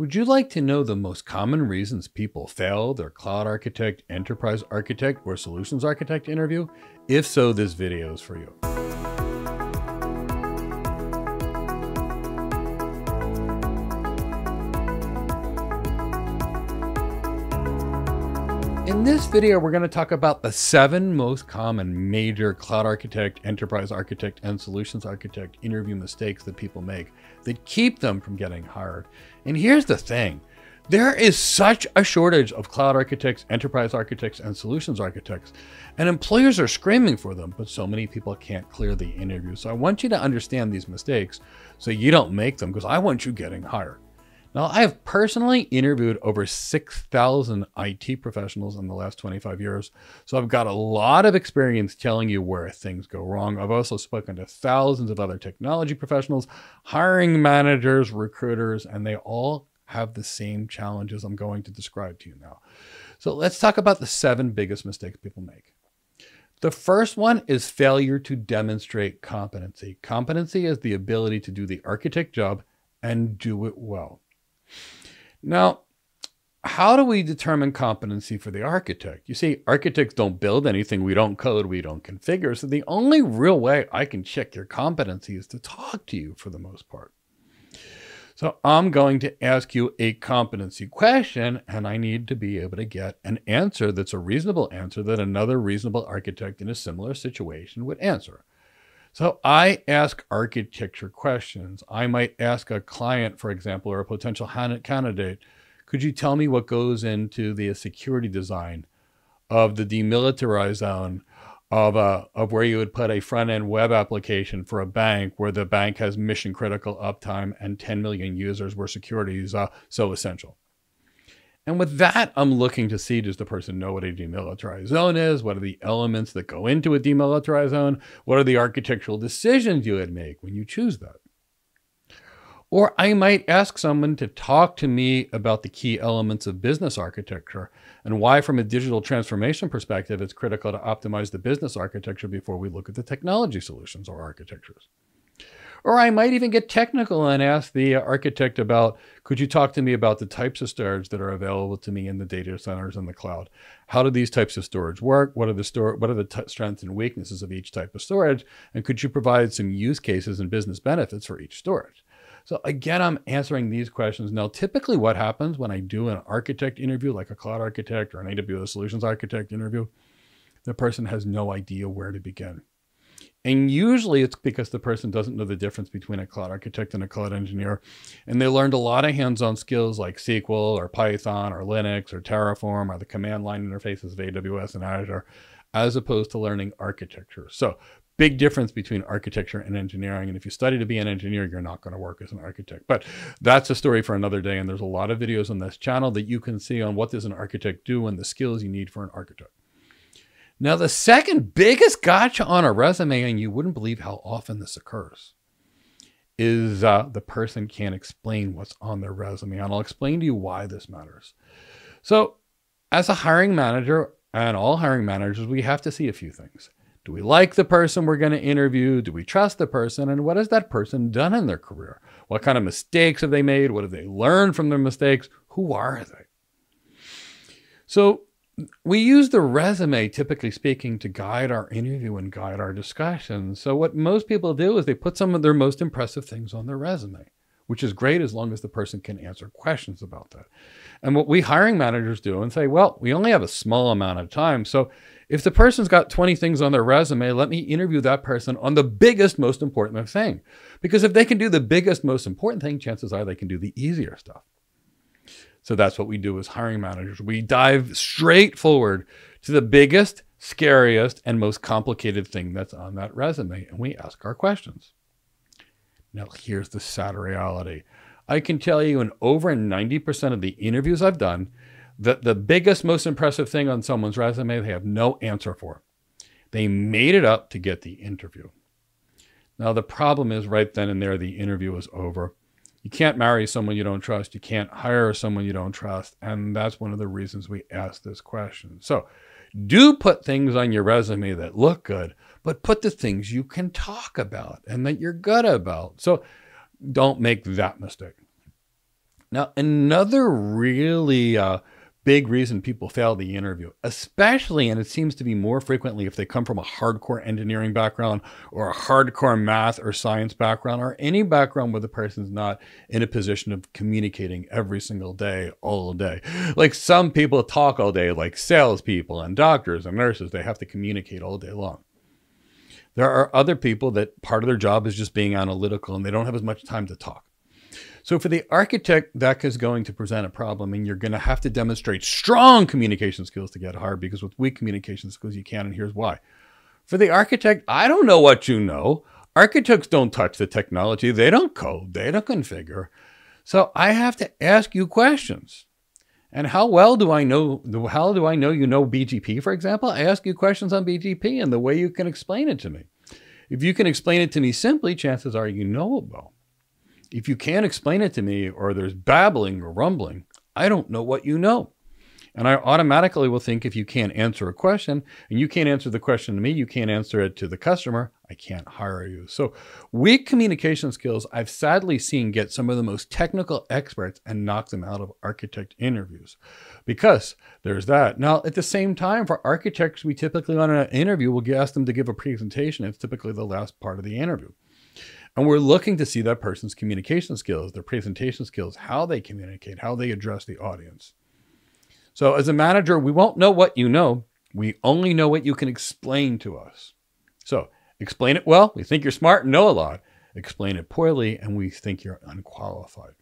Would you like to know the most common reasons people fail their cloud architect, enterprise architect, or solutions architect interview? If so, this video is for you. In this video, we're going to talk about the 7 most common major cloud architect, enterprise architect, and solutions architect interview mistakes that people make that keep them from getting hired. And here's the thing. There is such a shortage of cloud architects, enterprise architects, and solutions architects, and employers are screaming for them, but so many people can't clear the interview. So I want you to understand these mistakes so you don't make them, because I want you getting hired. Now, I have personally interviewed over 6,000 IT professionals in the last 25 years, so I've got a lot of experience telling you where things go wrong. I've also spoken to thousands of other technology professionals, hiring managers, recruiters, and they all have the same challenges I'm going to describe to you now. So let's talk about the 7 biggest mistakes people make. The first one is failure to demonstrate competency. Competency is the ability to do the architect job and do it well. Now, how do we determine competency for the architect? You see, architects don't build anything. We don't code. We don't configure. So the only real way I can check your competency is to talk to you for the most part. So I'm going to ask you a competency question, and I need to be able to get an answer that's a reasonable answer that another reasonable architect in a similar situation would answer. So I ask architecture questions. I might ask a client, for example, or a potential candidate, could you tell me what goes into the security design of the demilitarized zone of where you would put a front-end web application for a bank where the bank has mission-critical uptime and 10 million users where security is so essential? And with that, I'm looking to see, does the person know what a demilitarized zone is? What are the elements that go into a demilitarized zone? What are the architectural decisions you would make when you choose that? Or I might ask someone to talk to me about the key elements of business architecture and why, from a digital transformation perspective, it's critical to optimize the business architecture before we look at the technology solutions or architectures. Or I might even get technical and ask the architect about, could you talk to me about the types of storage that are available to me in the data centers in the cloud? How do these types of storage work? What are the strengths and weaknesses of each type of storage? And could you provide some use cases and business benefits for each storage? So again, I'm answering these questions. Now, typically what happens when I do an architect interview, like a cloud architect or an AWS solutions architect interview, the person has no idea where to begin. And usually it's because the person doesn't know the difference between a cloud architect and a cloud engineer. And they learned a lot of hands-on skills like SQL or Python or Linux or Terraform or the command line interfaces of AWS and Azure, as opposed to learning architecture. So big difference between architecture and engineering. And if you study to be an engineer, you're not going to work as an architect. But that's a story for another day. And there's a lot of videos on this channel that you can see on what does an architect do and the skills you need for an architect. Now, the second biggest gotcha on a resume, and you wouldn't believe how often this occurs, is the person can't explain what's on their resume. And I'll explain to you why this matters. So as a hiring manager, and all hiring managers, we have to see a few things. Do we like the person we're going to interview? Do we trust the person? And what has that person done in their career? What kind of mistakes have they made? What have they learned from their mistakes? Who are they? So we use the resume, typically speaking, to guide our interview and guide our discussion. So what most people do is they put some of their most impressive things on their resume, which is great as long as the person can answer questions about that. And what we hiring managers do and say, well, we only have a small amount of time. So if the person's got 20 things on their resume, let me interview that person on the biggest, most important thing. Because if they can do the biggest, most important thing, chances are they can do the easier stuff. So that's what we do as hiring managers. We dive straight forward to the biggest, scariest, and most complicated thing that's on that resume, and we ask our questions. Now, here's the sad reality. I can tell you in over 90% of the interviews I've done that the biggest, most impressive thing on someone's resume, they have no answer for. They made it up to get the interview. Now, the problem is right then and there, the interview is over. You can't marry someone you don't trust. You can't hire someone you don't trust. And that's one of the reasons we ask this question. So do put things on your resume that look good, but put the things you can talk about and that you're good about. So don't make that mistake. Now, another really big reason people fail the interview, especially, and it seems to be more frequently if they come from a hardcore engineering background or a hardcore math or science background or any background where the person's not in a position of communicating every single day, all day. Like some people talk all day, like salespeople and doctors and nurses, they have to communicate all day long. There are other people that part of their job is just being analytical and they don't have as much time to talk. So for the architect, that is going to present a problem, and you're going to have to demonstrate strong communication skills to get hired, because with weak communication skills, you can, and here's why. For the architect, I don't know what you know. Architects don't touch the technology. They don't code. They don't configure. So I have to ask you questions. And how well do I know, you know BGP, for example? I ask you questions on BGP and the way you can explain it to me. If you can explain it to me simply, chances are you know it well. If you can't explain it to me, or there's babbling or rumbling, I don't know what you know. And I automatically will think, if you can't answer a question and you can't answer the question to me, you can't answer it to the customer, I can't hire you. So weak communication skills, I've sadly seen get some of the most technical experts and knock them out of architect interviews, because there's that. Now, at the same time, for architects, we typically on an interview will ask them to give a presentation. It's typically the last part of the interview. And we're looking to see that person's communication skills, their presentation skills, how they communicate, how they address the audience. So as a manager, we won't know what you know. We only know what you can explain to us. So explain it well, we think you're smart and know a lot. Explain it poorly, and we think you're unqualified.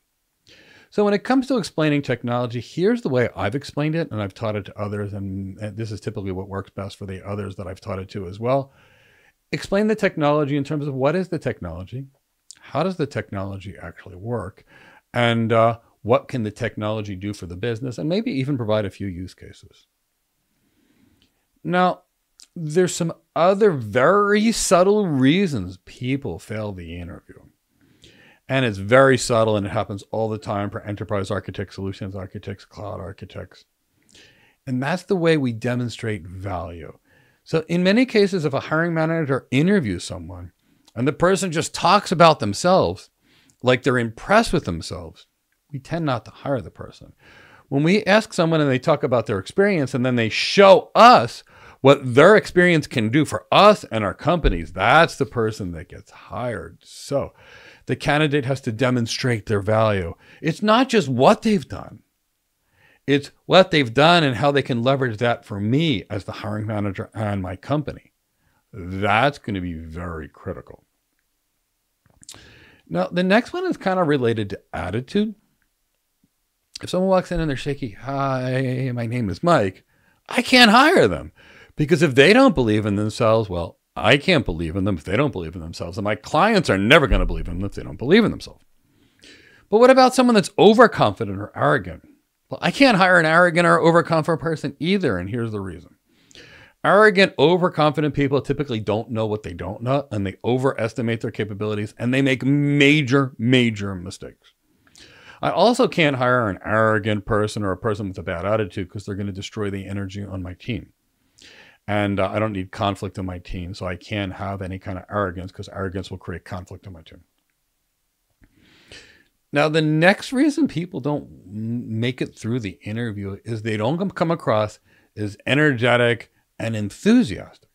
So when it comes to explaining technology, here's the way I've explained it, and I've taught it to others, and this is typically what works best for the others that I've taught it to as well. Explain the technology in terms of what is the technology, how does the technology actually work, and what can the technology do for the business, and maybe even provide a few use cases. Now, there's some other very subtle reasons people fail the interview. And it's very subtle, and it happens all the time for enterprise architects, solutions architects, cloud architects. And that's the way we demonstrate value. So in many cases, if a hiring manager interviews someone and the person just talks about themselves, like they're impressed with themselves, we tend not to hire the person. When we ask someone and they talk about their experience and then they show us what their experience can do for us and our companies, that's the person that gets hired. So the candidate has to demonstrate their value. It's not just what they've done. It's what they've done and how they can leverage that for me as the hiring manager and my company. That's going to be very critical. Now, the next one is kind of related to attitude. If someone walks in and they're shaky, "Hi, my name is Mike," I can't hire them, because if they don't believe in themselves, well, I can't believe in them if they don't believe in themselves, and my clients are never going to believe in them if they don't believe in themselves. But what about someone that's overconfident or arrogant? Well, I can't hire an arrogant or overconfident person either, and here's the reason. Arrogant, overconfident people typically don't know what they don't know, and they overestimate their capabilities, and they make major, major mistakes. I also can't hire an arrogant person or a person with a bad attitude, because they're going to destroy the energy on my team. And I don't need conflict in my team, so I can't have any kind of arrogance, because arrogance will create conflict in my team. Now, the next reason people don't make it through the interview is they don't come across as energetic and enthusiastic.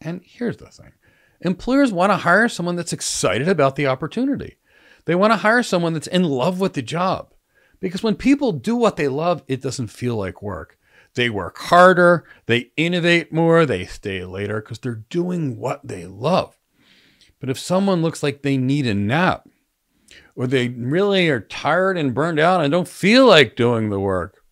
And here's the thing. Employers want to hire someone that's excited about the opportunity. They want to hire someone that's in love with the job, because when people do what they love, it doesn't feel like work. They work harder, they innovate more, they stay later, because they're doing what they love. But if someone looks like they need a nap, or they really are tired and burned out and don't feel like doing the work,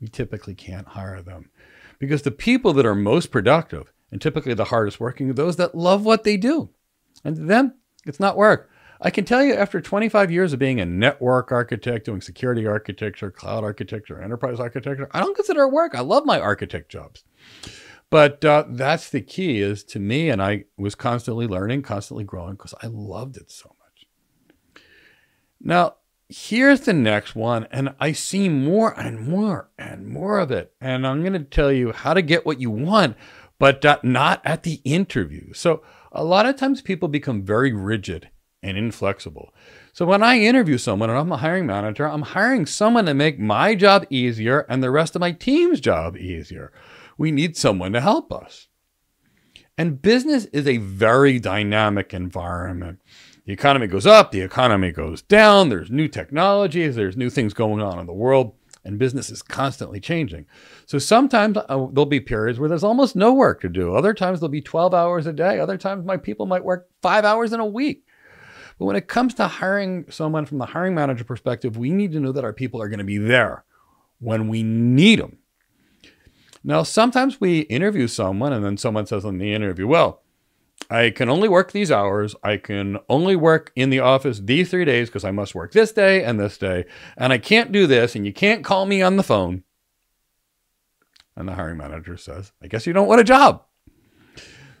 we typically can't hire them, because the people that are most productive and typically the hardest working are those that love what they do. And to them, it's not work. I can tell you, after 25 years of being a network architect, doing security architecture, cloud architecture, enterprise architecture, I don't consider it work. I love my architect jobs. But that's the key, is to me, and I was constantly learning, constantly growing, because I loved it so much. Now, here's the next one, and I see more and more and more of it. And I'm going to tell you how to get what you want, but not at the interview. So a lot of times people become very rigid and inflexible. So when I interview someone and I'm a hiring manager, I'm hiring someone to make my job easier and the rest of my team's job easier. We need someone to help us. And business is a very dynamic environment. The economy goes up, the economy goes down, there's new technologies, there's new things going on in the world, and business is constantly changing. So sometimes there'll be periods where there's almost no work to do. Other times there'll be 12 hours a day. Other times my people might work 5 hours in a week. But when it comes to hiring someone from the hiring manager perspective, we need to know that our people are going to be there when we need them. Now, sometimes we interview someone and then someone says in the interview, well, I can only work these hours. I can only work in the office these 3 days because I must work this day. And I can't do this. And you can't call me on the phone. And the hiring manager says, I guess you don't want a job.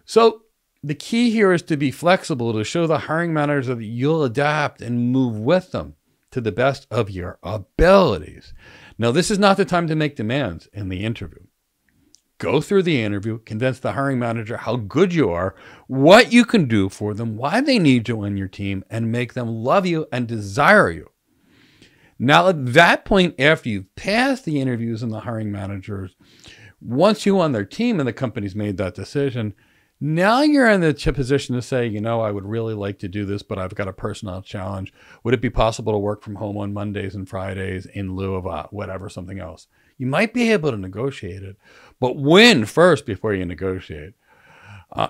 So the key here is to be flexible, to show the hiring manager that you'll adapt and move with them to the best of your abilities. Now, this is not the time to make demands in the interview. Go through the interview, convince the hiring manager how good you are, what you can do for them, why they need you on your team, and make them love you and desire you. Now, at that point, after you've passed the interviews and the hiring managers, once you're on their team and the company's made that decision, now you're in the position to say, you know, I would really like to do this, but I've got a personal challenge. Would it be possible to work from home on Mondays and Fridays in lieu of whatever, something else? You might be able to negotiate it, but win first before you negotiate.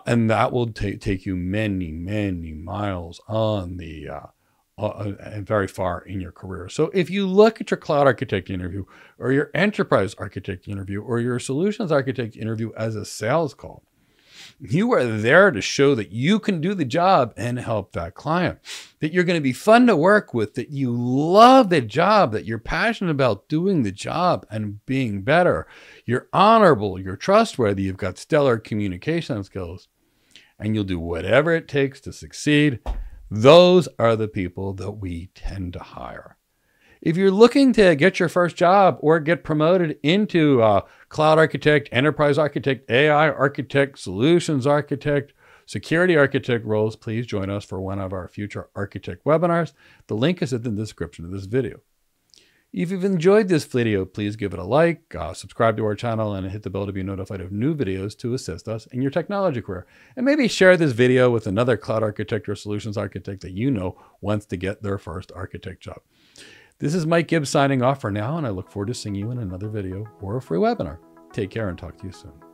And that will take you many, many miles on the, and very far in your career. So if you look at your cloud architect interview or your enterprise architect interview or your solutions architect interview as a sales call, you are there to show that you can do the job and help that client, that you're going to be fun to work with, that you love the job, that you're passionate about doing the job and being better. You're honorable, you're trustworthy, you've got stellar communication skills, and you'll do whatever it takes to succeed. Those are the people that we tend to hire. If you're looking to get your first job or get promoted into cloud architect, enterprise architect, AI architect, solutions architect, security architect roles, please join us for one of our future architect webinars. The link is in the description of this video. If you've enjoyed this video, please give it a like, subscribe to our channel, and hit the bell to be notified of new videos to assist us in your technology career. And maybe share this video with another cloud architect or solutions architect that you know wants to get their first architect job. This is Mike Gibbs signing off for now, and I look forward to seeing you in another video or a free webinar. Take care and talk to you soon.